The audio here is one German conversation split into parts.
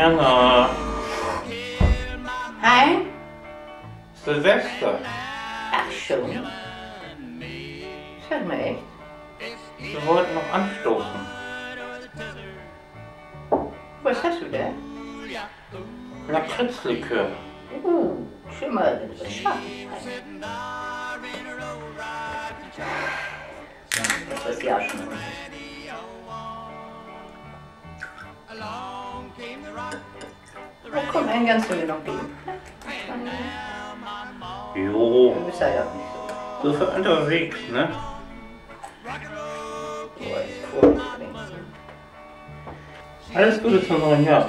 Erna. Hein? Sylvester. Ach schon. Sag mal echt. Wir wollten noch anstoßen. Was hast du da? Na, Kritzlikör. Schau mal, das ist scharf. Das ist ja schon. Da kommt ein ganzes Menge noch geben. Jo. Du bist ja nicht so. So für unterwegs, ne? Boah, ist cool. Alles Gute zum neuen Jahr.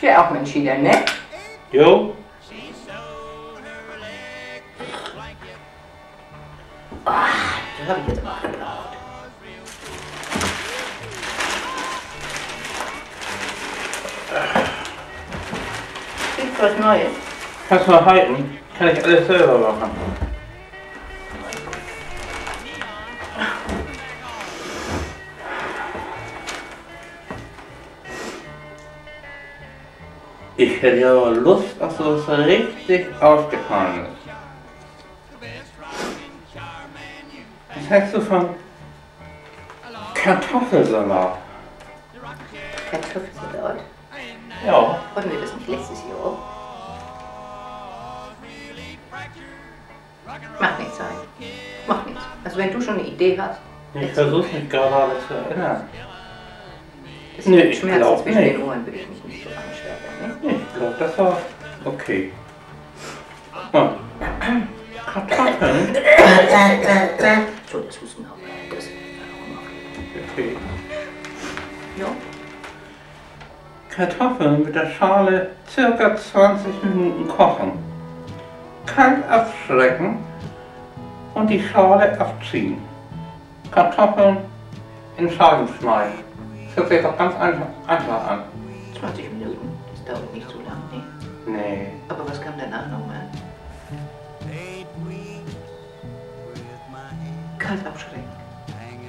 Dir auch, Mensch, wieder, ne? Jo. Ah, das habe ich jetzt aber gebraucht. Gibt was Neues. Kannst du mal halten? Kann ich alles selber machen. Ich hätte ja aber Lust, dass du es richtig ausgefahren ist. Was hältst du von Kartoffelsalat? Kartoffelsalat? Ja. Wollten wir das nicht letztes Jahr auch? Macht nichts, Hein. Macht nichts. Also wenn du schon eine Idee hast. Ich versuch's mich gerade zu erinnern. Das ist ein Schmerz zwischen den Ohren, würde ich mich nicht so anstellen. Ne? Ich glaube, das war okay. Hm. Kartoffeln? So, das Husten auch. Das ist auch okay. Ja. Kartoffeln mit der Schale ca. 20 Minuten kochen. Kalt abschrecken und die Schale abziehen. Kartoffeln in Schalen schneiden. Das hört sich doch ganz einfach an. 20 Minuten, das dauert nicht so lang, ne? Nee. Aber was kam danach nochmal? Kalt abschrecken.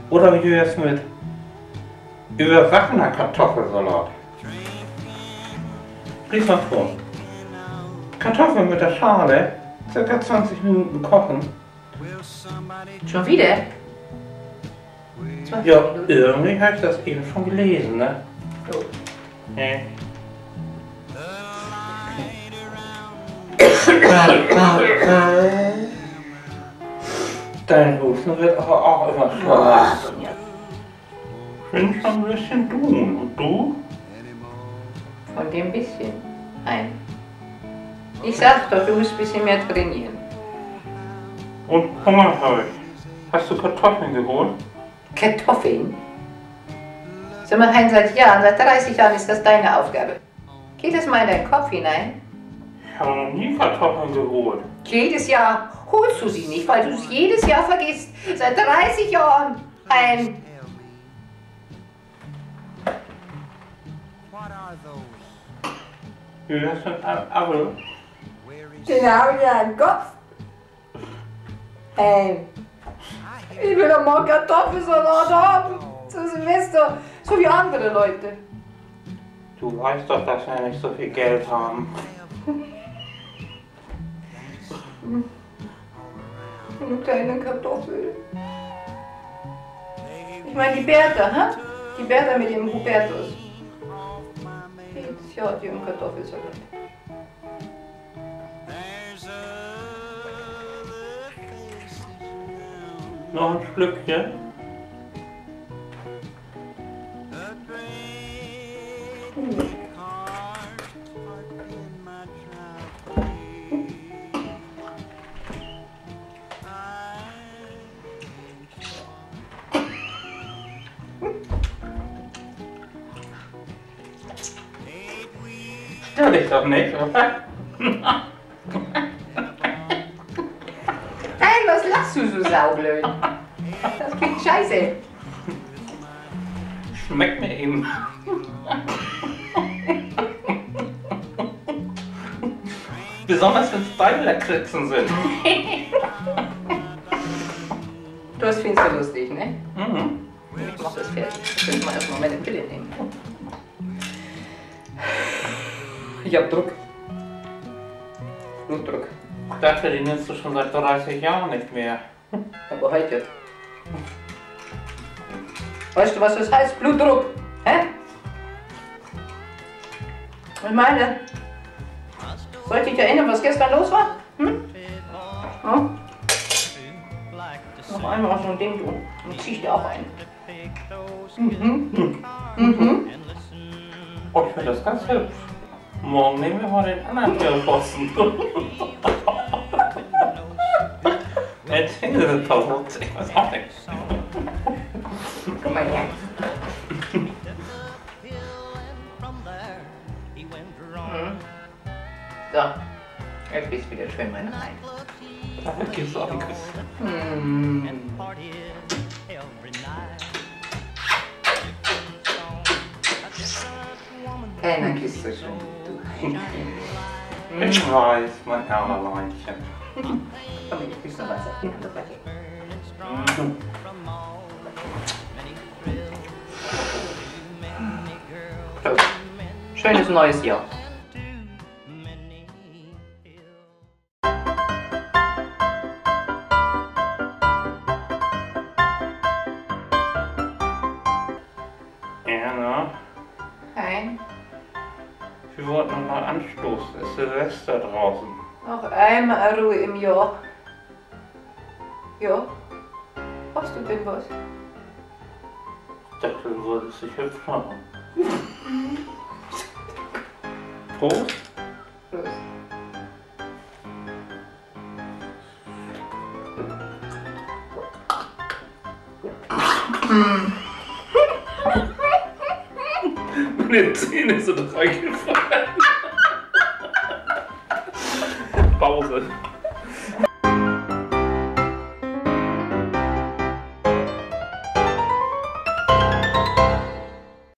Oder wie du jetzt mit überbackender Kartoffelsalat. Lies mal vor. Kartoffeln mit der Schale, ca. 20 Minuten kochen. Schon wieder? Ja, irgendwie habe ich das eben schon gelesen, ne? Oh. Nee. Dein Husten wird aber auch immer schlimmer. Ich will schon ein bisschen tun. Und du? Von dem bisschen? Nein. Ich sag doch, du musst ein bisschen mehr trainieren. Und Hunger habe ich. Hast du Kartoffeln geholt? Kartoffeln? Sag mal, Hein, seit Jahren, seit 30 Jahren ist das deine Aufgabe. Geht das mal in deinen Kopf hinein? Ich habe noch nie Kartoffeln geholt. Jedes Jahr holst du sie nicht, weil du es jedes Jahr vergisst. Seit 30 Jahren, Hein. Du hast schon einen Apfel. Den habe ich ja im Kopf. Ich will doch mal Kartoffelsalat haben. Zu Silvester. So wie andere Leute. Du weißt doch, dass wir nicht so viel Geld haben. Eine kleine Kartoffel. Ich meine die Berta, hä? Die Berta mit dem Hubertus. Ja, die und Kartoffelsalat. Noch ein Schlückchen. Stör dich doch nicht, oder? Nein, was lachst du so saublöd? Das klingt scheiße. Schmeckt mir eben. Besonders wenn es Beilerkritzen sind. Das findest du lustig, ne? Mhm. Ich mach das fertig. Ich könnte mal erstmal meine Pille nehmen. Ich hab Druck. Blutdruck. Ich dachte, den nimmst du schon seit 30 Jahren nicht mehr. Aber heute. Weißt du, was das heißt? Blutdruck. Hä? Ich meine, sollte ich dich erinnern, was gestern los war? Hm? Oh. Noch einmal so ein Ding tun. Und zieh ich dir auch ein. Mhm. Mhm. Oh, ich finde das ganz hübsch. Morgen nehmen wir mal den anderen Türpfosten. Erzähl dir das doch. Ich weiß auch nicht. Komm mal her. So, jetzt bist du wieder schön, meine Reine. Dafür gibst du auch einen Kuss. Mm. Hey, dann küsst du schon, du Hein. Ich weiß, mein Ärmeleinchen. Komm, ich küsse noch was. So. Schönes neues Jahr. Erna? Hein? Wir wollten nochmal anstoßen. Es ist Silvester draußen. Noch einmal Ruhe im Jahr. Ja? Hast du denn was? Ich dachte, du wolltest dich hübsch machen. Prost! Prost! Meine Zähne sind reingefallen. Pause.